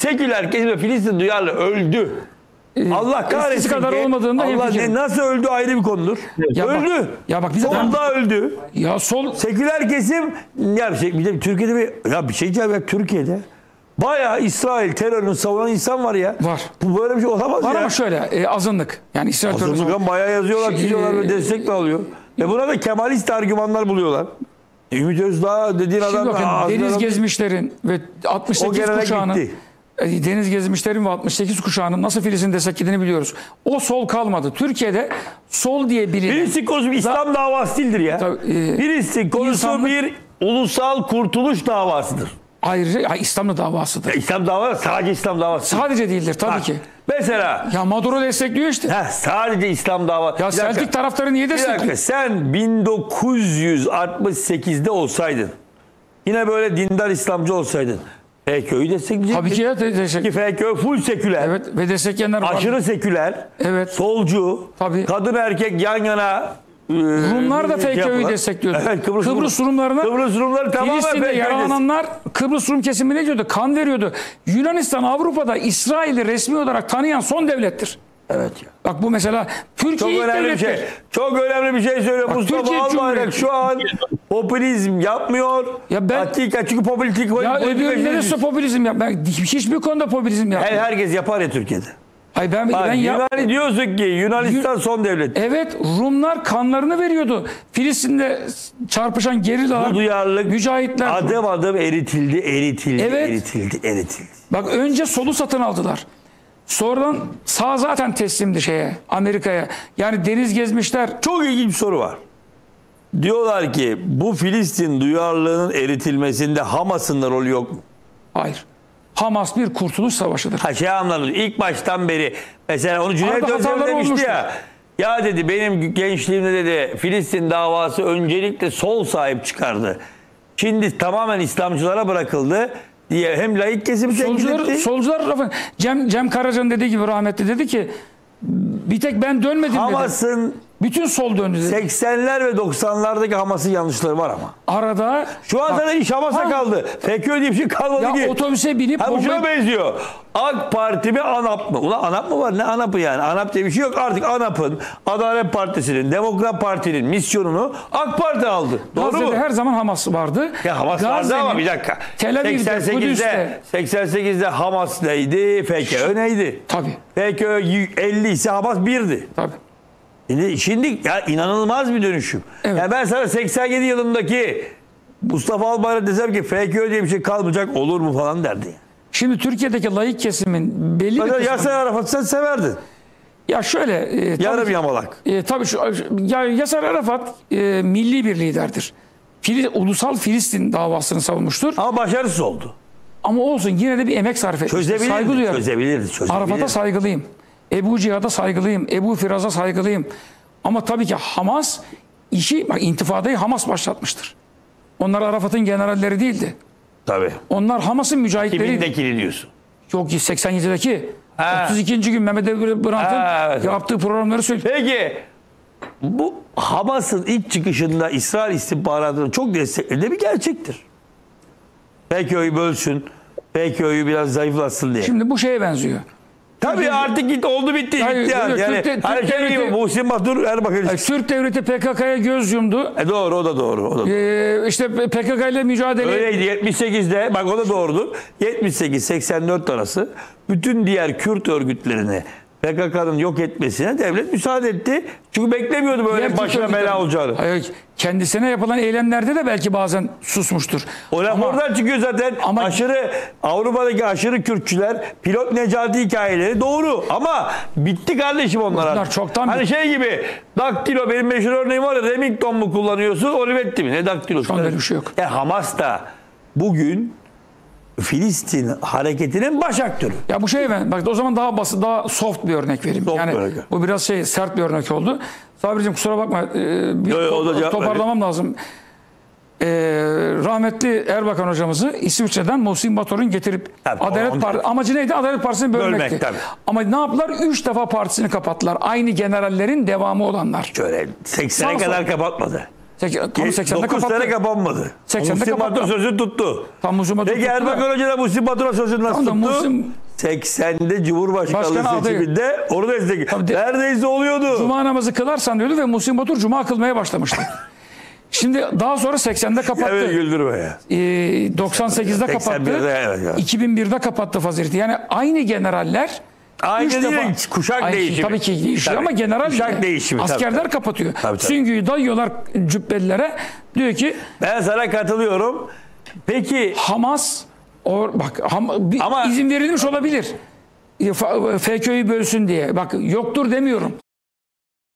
Seküler kesim ve Filistin duyarlı öldü. Allah kahretsin kadar olmadığında nasıl öldü ayrı bir konudur. Ya öldü. Bak, ya bak solda öldü. Ya sol seküler kesim ya bir şey, Türkiye'de Türkiye'de bayağı İsrail terörünü savunan insan var ya. Var. Bu böyle bir şey olamaz var ya. Var ama şöyle azınlık. Yani İsrail terörü bayağı yazıyorlar, çiziyorlar ve destek de alıyor. Ve buna da kemalist argümanlar buluyorlar. Ümit Özdağ dediğin adam Deniz Gezmişler'in ve 68 kuşağının gitti. Deniz Gezmişler'in ve 68 kuşağının nasıl Filistin desteklediğini biliyoruz. O sol kalmadı. Türkiye'de sol diye bilinen... Filistin konusu İslam davası değildir ya. Filistin konusu bir ulusal kurtuluş davasıdır. Ayrıca İslam'la davasıdır. İslam davası sadece İslam davası. Sadece değildir tabii ki. Mesela... Ya Maduro destekliyor işte. Sadece İslam davası. Ya Celtic taraftarı niye destekliyor? Sen 1968'de olsaydın, yine böyle dindar İslamcı olsaydın, FKÖ'yü destekleyecek. Tabii ki ya destek. FKÖ full seküler. Evet ve destekleyenler var. Aşırı seküler. Evet. Solcu. Tabii. Kadın erkek yan yana. Rumlar da FKÖ'yü destekliyordu. Evet, Kıbrıs Rumlarına. Kıbrıs Rumları tamamen Filistin'de yaralananlar Kıbrıs Rum kesimi ne diyordu? Kan veriyordu. Yunanistan Avrupa'da İsrail'i resmi olarak tanıyan son devlettir. Evet ya. Bak bu mesela Türkiye çok önemli devlettir. Bir şey. Çok önemli bir şey söylüyor. Bak, Mustafa Albayrı şu an popülizm yapmıyor. Ya ben hakikaten çünkü popülizm yapmıyor. Hiçbir konuda popülizm yapmıyor. Herkes yapar ya Türkiye'de. Hayır ben Yunani diyorsun ki Yunanistan son devlet. Evet Rumlar kanlarını veriyordu. Filistin'de çarpışan gerillalar, mücahitler. Adım adım eritildi. Bak önce solu satın aldılar. Sonradan sağ zaten teslimdi Amerika'ya. Yani Deniz Gezmişler. Çok ilginç bir soru var. Diyorlar ki bu Filistin duyarlılığının eritilmesinde Hamas'ın da rolü yok mu? Hayır. Hamas bir kurtuluş savaşıdır. Anladım. İlk baştan beri mesela onu Cüneyt Özer demişti olmuştu. Ya dedi benim gençliğimde dedi Filistin davası öncelikle sol sahip çıkardı. Şimdi tamamen İslamcılara bırakıldı diye hem laik kesim çekildi. Solcular Cem Karaca'nın dediği gibi rahmetli dedi ki bir tek ben dönmedim dedi. Hamas'ın bütün sol döndü dedi. 80'ler ve 90'lardaki Hamas'ın yanlışları var ama. Arada şu an zaten iş Hamas'a kaldı. FETÖ diye bir şey kalmadı ya ki. Ya otobüse binip şuna benziyor. AK Parti mi ANAP mı? Ulan ANAP mı var? Ne ANAP'ı yani? ANAP diye bir şey yok. Artık ANAP'ın, Adalet Partisi'nin, Demokrat Parti'nin misyonunu AK Parti aldı. Doğru mu? Her zaman Hamas vardı. Ya Hamas vardı ama bir dakika. 88'de Hamas neydi? FETÖ neydi? Tabii. FETÖ 50 ise Hamas 1'di. Tabii. Şimdi ya inanılmaz bir dönüşüm. Evet. Yani ben sana 87 yılındaki Mustafa Albayrı desem ki FKÖ diye bir şey kalmayacak olur mu falan derdi. Şimdi Türkiye'deki laik kesimin belli bir... Yasar Arafat'ı sen severdin. Ya şöyle... yarım yamalak. Tabii Yasar Arafat milli bir liderdir. Ulusal Filistin davasını savunmuştur. Ama başarısız oldu. Ama olsun yine de bir emek sarf etti. Çözebilirdi. Arafat'a saygılıyım. Ebu Cihad'a saygılıyım, Ebu Firaz'a saygılıyım. Ama tabii ki Hamas intifadayı Hamas başlatmıştır. Onlar Arafat'ın generalleri değildi. Tabii. Onlar Hamas'ın mücahitleriydi. 2000'dekini diyorsun. Yok ki 87'deki 32. gün Mehmet Ebu Brant'ın yaptığı programları söylüyor. Peki bu Hamas'ın ilk çıkışında İsrail istihbaratını çok desteklediği bir gerçektir. FETÖ'yü bölsün, FETÖ'yü biraz zayıflatsın diye. Şimdi bu şeye benziyor. Tabii artık git oldu bitti. Hayır, Muhsin Batur Erbakan. Türk devleti PKK'ya göz yumdu. Doğru o da doğru. O da doğru. İşte PKK ile mücadele. Öyleydi 78'de bak o da doğrudur. 78-84 arası bütün diğer Kürt örgütlerini PKK'nın yok etmesine devlet müsaade etti. Çünkü beklemiyordu böyle başına bela olacağını. Hayır, kendisine yapılan eylemlerde de belki bazen susmuştur. Oradan çıkıyor zaten Avrupa'daki aşırı Kürtçüler, pilot Necati hikayeleri doğru ama bitti kardeşim onlara. Bunlar çoktan bitti. Gibi daktilo benim meşhur örneğim var ya Remington mu kullanıyorsun Olivetti mi? Ne daktilosu? Şu an öyle bir şey yok. Hamas da bugün Filistin hareketinin baş aktörü. Ya bu bak o zaman daha basit, daha soft bir örnek vereyim. Bu biraz sert bir örnek oldu. Sabricim kusura bakma. Toparlamam lazım. Rahmetli Erbakan hocamızı İsviçre'den Muhsin Batur'un getirip amacı neydi? Adalet Partisi'ni bölmekti. Ama ne yaptılar? 3 defa partisini kapattılar. Aynı generallerin devamı olanlar. 80'e kadar kapatmadı. Tam 80'de kapattı. Kapanmadı. 80'de kapattı. Sözü tuttu. Peki Erbakan Hoca da Muhsin Batur'a sözünü nasıl tuttu? Muhsin... 80'de Cumhurbaşkanlığı seçiminde orada neredeyse oluyordu. Cuma namazı kılarsan diyordu ve Muhsin Batur Cuma kılmaya başlamıştı. Şimdi daha sonra 80'de kapattı. Evet, güldürme ya. 98'de kapattı. Evet. 2001'de kapattı fazileti. Yani aynı generaller. Aynı değil, kuşak değişimi. Tabii ki değişiyor ama general değişimi, askerler tabii. Kapatıyor. Tabii. Süngüyü dayıyorlar cübbelilere. Diyor ki ben sana katılıyorum. Peki Hamas izin verilmiş olabilir. FETÖ'yü bölsün diye. Bak yoktur demiyorum.